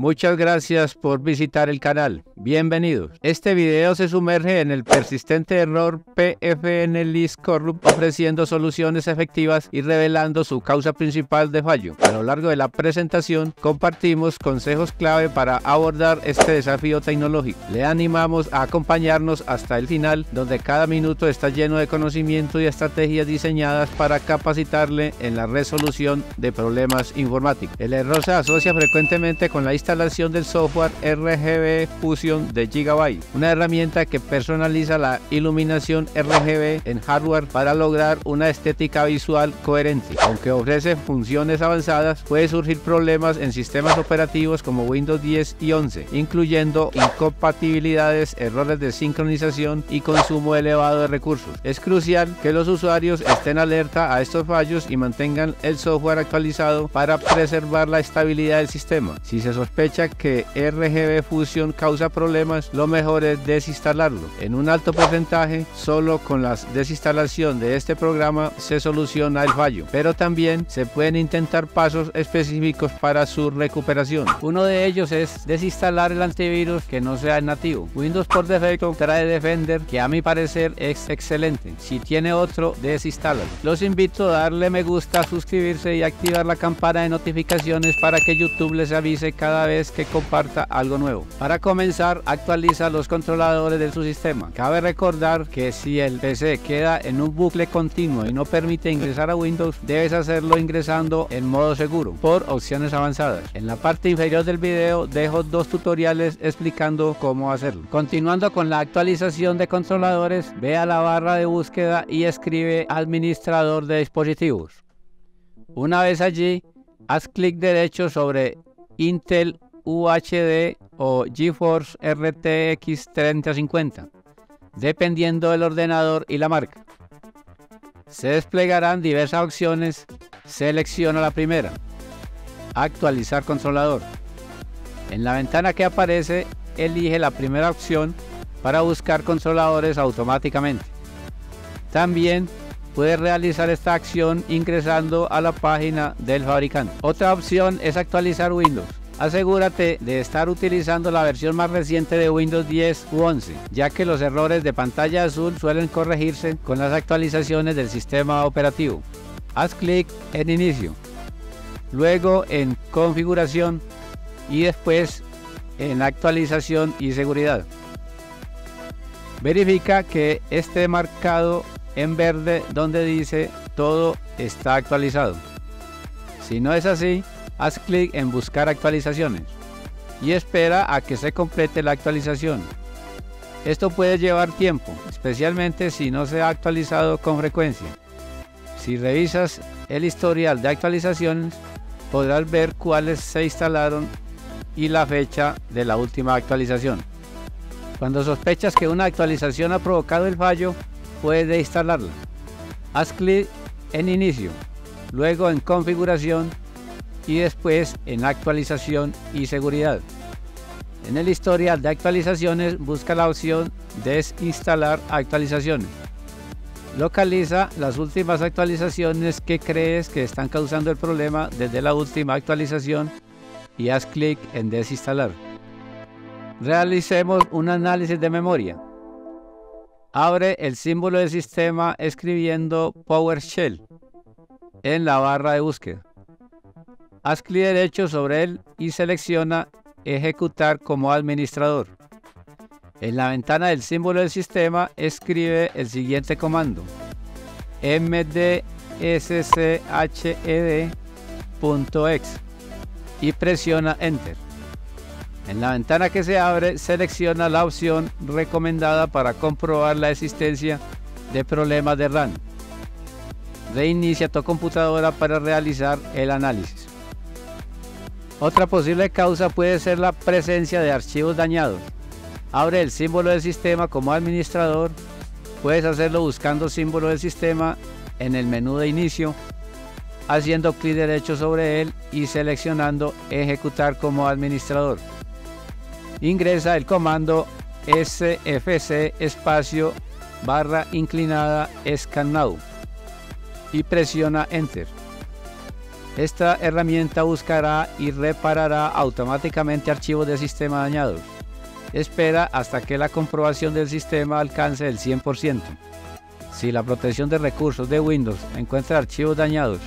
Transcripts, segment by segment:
Muchas gracias por visitar el canal. Bienvenidos. Este video se sumerge en el persistente error PFN_LIST_CORRUPT, ofreciendo soluciones efectivas y revelando su causa principal de fallo. A lo largo de la presentación compartimos consejos clave para abordar este desafío tecnológico. Le animamos a acompañarnos hasta el final, donde cada minuto está lleno de conocimiento y estrategias diseñadas para capacitarle en la resolución de problemas informáticos. El error se asocia frecuentemente con la instalación del software RGB Fusion de Gigabyte, una herramienta que personaliza la iluminación RGB en hardware para lograr una estética visual coherente. Aunque ofrece funciones avanzadas, puede surgir problemas en sistemas operativos como Windows 10 y 11, incluyendo incompatibilidades, errores de sincronización y consumo elevado de recursos. Es crucial que los usuarios estén alerta a estos fallos y mantengan el software actualizado para preservar la estabilidad del sistema. Si se sospecha que RGB Fusion causa problemas, lo mejor es desinstalarlo. En un alto porcentaje, solo con la desinstalación de este programa se soluciona el fallo, pero también se pueden intentar pasos específicos para su recuperación. Uno de ellos es desinstalar el antivirus que no sea nativo. Windows por defecto trae Defender, que a mi parecer es excelente. Si tiene otro, desinstálalo. Los invito a darle me gusta, suscribirse y activar la campana de notificaciones para que YouTube les avise cada vez que comparta algo nuevo. Para comenzar, actualiza los controladores de su sistema. Cabe recordar que si el PC queda en un bucle continuo y no permite ingresar a Windows, debes hacerlo ingresando en modo seguro por opciones avanzadas. En la parte inferior del video dejo dos tutoriales explicando cómo hacerlo. Continuando con la actualización de controladores, ve a la barra de búsqueda y escribe administrador de dispositivos. Una vez allí, haz clic derecho sobre Intel UHD o GeForce RTX 3050, dependiendo del ordenador y la marca. Se desplegarán diversas opciones. Selecciona la primera, actualizar controlador. En la ventana que aparece, elige la primera opción para buscar controladores automáticamente. También puedes realizar esta acción ingresando a la página del fabricante. Otra opción es actualizar Windows. Asegúrate de estar utilizando la versión más reciente de Windows 10 u 11, ya que los errores de pantalla azul suelen corregirse con las actualizaciones del sistema operativo. Haz clic en Inicio, luego en Configuración y después en Actualización y Seguridad. Verifica que esté marcado en verde donde dice todo está actualizado. Si no es así, haz clic en buscar actualizaciones y espera a que se complete la actualización. Esto puede llevar tiempo, especialmente si no se ha actualizado con frecuencia. Si revisas el historial de actualizaciones, podrás ver cuáles se instalaron y la fecha de la última actualización. Cuando sospechas que una actualización ha provocado el fallo, puedes desinstalarla. Haz clic en Inicio, luego en Configuración y después en Actualización y Seguridad. En el historial de actualizaciones busca la opción Desinstalar actualizaciones. Localiza las últimas actualizaciones que crees que están causando el problema desde la última actualización y haz clic en Desinstalar. Realicemos un análisis de memoria. Abre el símbolo del sistema escribiendo PowerShell en la barra de búsqueda. Haz clic derecho sobre él y selecciona Ejecutar como administrador. En la ventana del símbolo del sistema escribe el siguiente comando: mdsched.exe y presiona Enter. En la ventana que se abre, selecciona la opción recomendada para comprobar la existencia de problemas de RAM. Reinicia tu computadora para realizar el análisis. Otra posible causa puede ser la presencia de archivos dañados. Abre el símbolo del sistema como administrador. Puedes hacerlo buscando símbolo del sistema en el menú de inicio, haciendo clic derecho sobre él y seleccionando Ejecutar como administrador. Ingresa el comando SFC espacio barra inclinada Scan Now y presiona Enter. Esta herramienta buscará y reparará automáticamente archivos de sistema dañados. Espera hasta que la comprobación del sistema alcance el 100%. Si la protección de recursos de Windows encuentra archivos dañados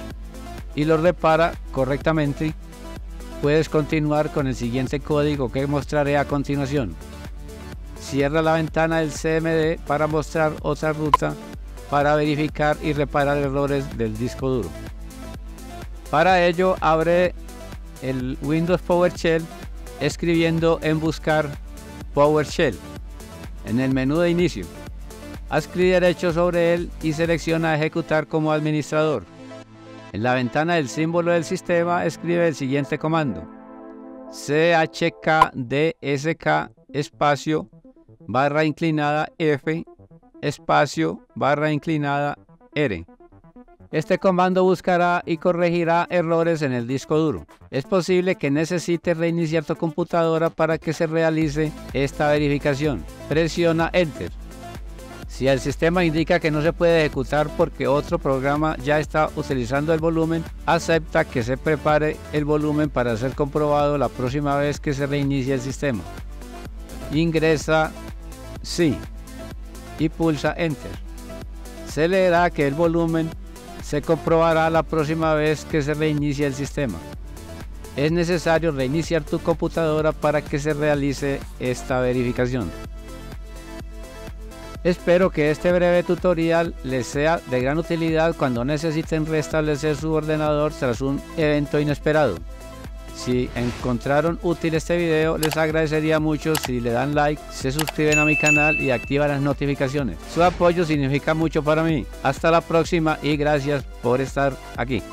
y los repara correctamente, puedes continuar con el siguiente código que mostraré a continuación. Cierra la ventana del CMD para mostrar otra ruta para verificar y reparar errores del disco duro. Para ello, abre el Windows PowerShell escribiendo en buscar PowerShell en el menú de inicio. Haz clic derecho sobre él y selecciona Ejecutar como administrador. En la ventana del símbolo del sistema escribe el siguiente comando: chkdsk espacio barra inclinada f espacio barra inclinada r. Este comando buscará y corregirá errores en el disco duro. Es posible que necesite reiniciar tu computadora para que se realice esta verificación. Presiona Enter. Si el sistema indica que no se puede ejecutar porque otro programa ya está utilizando el volumen, acepta que se prepare el volumen para ser comprobado la próxima vez que se reinicie el sistema. Ingresa Sí y pulsa Enter. Se leerá que el volumen se comprobará la próxima vez que se reinicie el sistema. Es necesario reiniciar tu computadora para que se realice esta verificación. Espero que este breve tutorial les sea de gran utilidad cuando necesiten restablecer su ordenador tras un evento inesperado. Si encontraron útil este video, les agradecería mucho si le dan like, se suscriben a mi canal y activan las notificaciones. Su apoyo significa mucho para mí. Hasta la próxima y gracias por estar aquí.